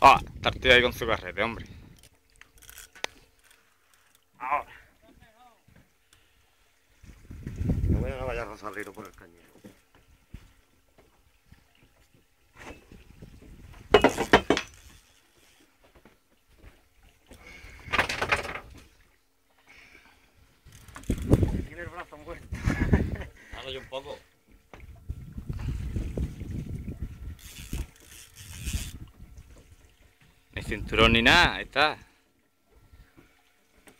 Ah, tartilla ahí con su carrete, hombre. Ahora. No voy a vayas a salir por el cañón. Tiene el brazo envuelto. Hago yo un poco. Ni cinturón ni nada, ahí está.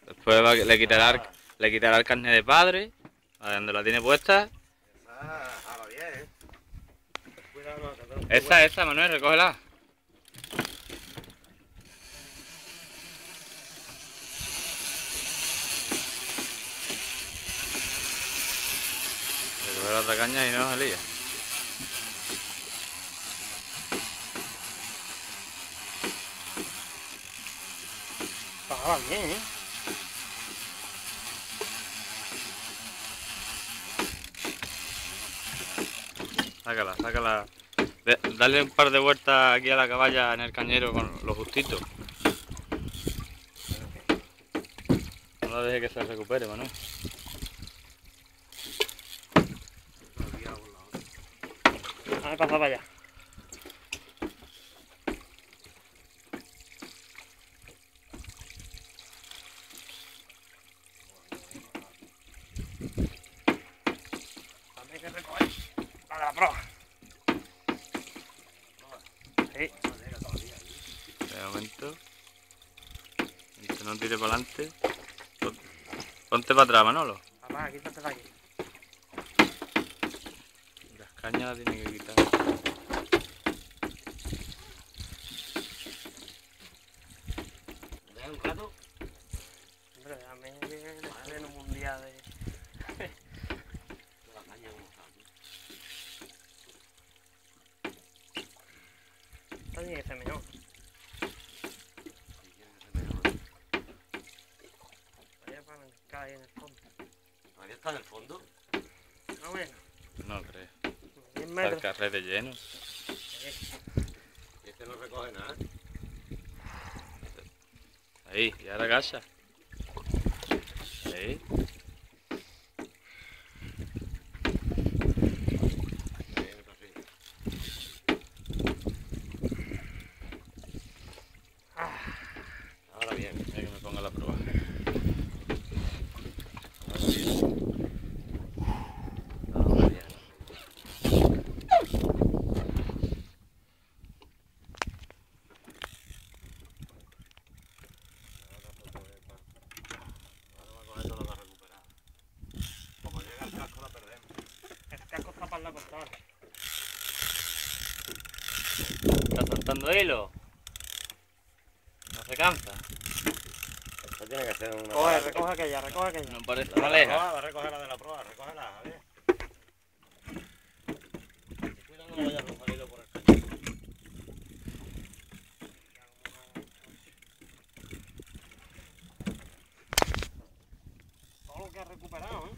Después le quitará el carnet de padre, a donde la tiene puesta. Esa, ahora bien. Esa, Manuel, recógela. La otra caña y no salía. Pagaba bien, ¿eh? Sácala, sácala. Dale un par de vueltas aquí a la caballa en el cañero con lo justito. No la dejes que se recupere, Manuel. Me pasaba allá. También que recoger la de la proa. Sí. De momento. Que no tire para adelante. Ponte para atrás, Manolo. Papá, quítate para aquí. La tiene que quitar. ¿Deja un gato? Hombre, déjame en un mundial de... la caña como está. Esta tiene que ser menor. María para arrancar ahí en el fondo. ¿María está en el fondo? No, bueno. No creo. Está el carrete lleno. Y este no recoge nada. Ahí, y ahora agacha. Ahí. Ahora bien, que me ponga la prueba. Está soltando hilo. No se cansa. Esto tiene que ser una... Coge, recoge aquella, recoge aquella. No parece una aleja. Recoge la de la proa, recógela, a ver. Cuidado, no vaya a romper el hilo por el cañón. Todo lo que ha recuperado, ¿eh?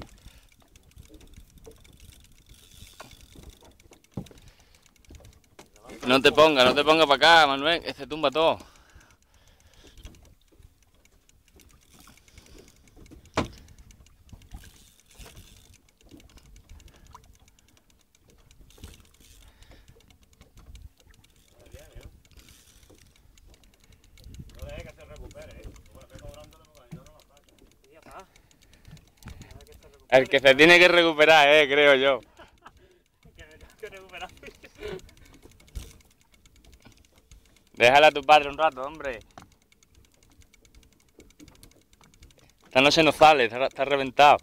No te ponga para acá, Manuel, que se tumba todo. No dejes que se recupere, el que se tiene que recuperar, creo yo. Déjala a tu padre un rato, hombre. Esta noche no sale, está reventado.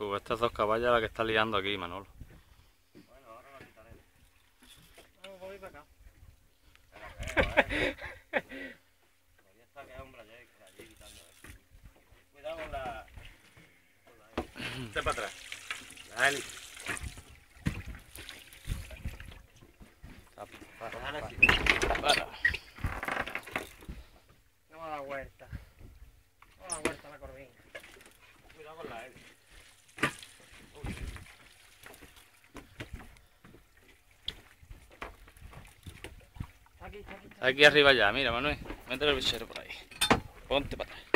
Tú, estas dos caballas las que está liando aquí, Manolo. Bueno, ahora la quitaré. No, voy para acá. Podría estar que hay un brayé por allí quitando. Cuidado con la... Está para atrás. Dale. Para. No va a dar vuelta. No va a dar vuelta a la corvina. Cuidado con la hélice. Está aquí arriba ya, mira Manuel, métele el bichero por ahí. Ponte para atrás.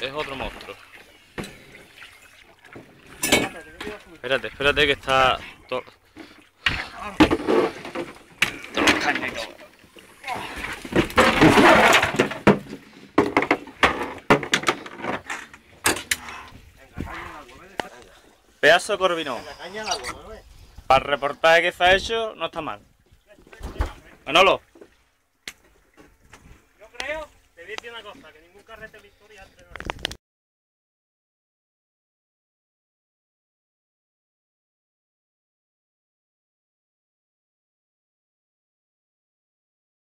Es otro monstruo. Espérate que está todo. Pedazo corvinón. Para el reportaje que está hecho, no está mal. Manolo. Yo creo, te voy a decir una cosa, que ningún carrete de victoria ha entrenado.